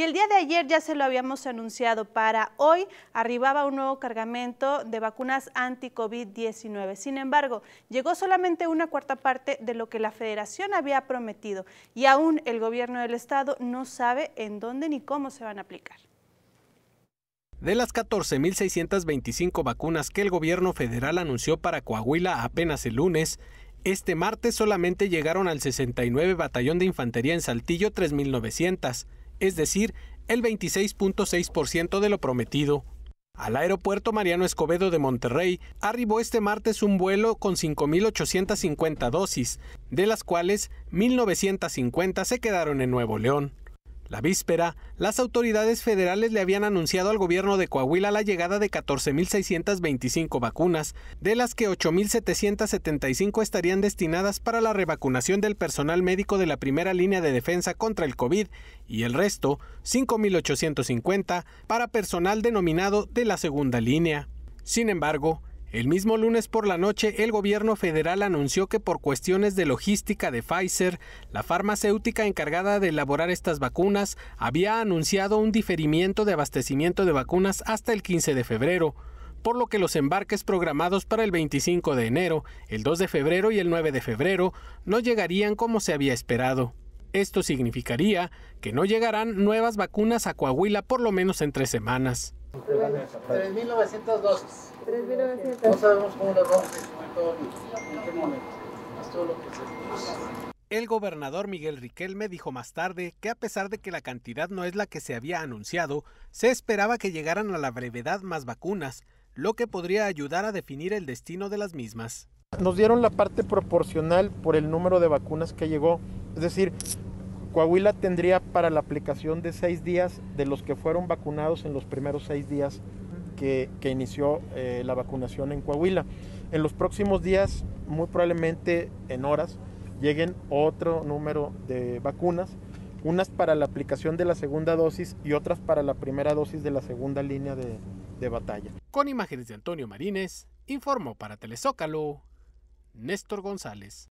Y el día de ayer ya se lo habíamos anunciado, para hoy arribaba un nuevo cargamento de vacunas anti-COVID-19. Sin embargo, llegó solamente una cuarta parte de lo que la Federación había prometido y aún el gobierno del estado no sabe en dónde ni cómo se van a aplicar. De las 14.625 vacunas que el gobierno federal anunció para Coahuila apenas el lunes, este martes solamente llegaron al 69 Batallón de Infantería en Saltillo 3.900, es decir, el 26.6% de lo prometido. Al aeropuerto Mariano Escobedo de Monterrey arribó este martes un vuelo con 5.850 dosis, de las cuales 1.950 se quedaron en Nuevo León. La víspera, las autoridades federales le habían anunciado al gobierno de Coahuila la llegada de 14.625 vacunas, de las que 8.775 estarían destinadas para la revacunación del personal médico de la primera línea de defensa contra el COVID y el resto, 5.850, para personal denominado de la segunda línea. Sin embargo, el mismo lunes por la noche, el gobierno federal anunció que por cuestiones de logística de Pfizer, la farmacéutica encargada de elaborar estas vacunas había anunciado un diferimiento de abastecimiento de vacunas hasta el 15 de febrero, por lo que los embarques programados para el 25 de enero, el 2 de febrero y el 9 de febrero no llegarían como se había esperado. Esto significaría que no llegarán nuevas vacunas a Coahuila por lo menos en 3 semanas. 3.900 dosis. 3.900. No sabemos cómo lo vamos a distribuir todo en qué momento. Es todo lo que se... El gobernador Miguel Riquelme dijo más tarde que a pesar de que la cantidad no es la que se había anunciado, se esperaba que llegaran a la brevedad más vacunas, lo que podría ayudar a definir el destino de las mismas. Nos dieron la parte proporcional por el número de vacunas que llegó, es decir, Coahuila tendría para la aplicación de 6 días de los que fueron vacunados en los primeros 6 días que inició la vacunación en Coahuila. En los próximos días, muy probablemente en horas, lleguen otro número de vacunas, unas para la aplicación de la segunda dosis y otras para la primera dosis de la segunda línea de batalla. Con imágenes de Antonio Marínez, informó para Telezócalo, Néstor González.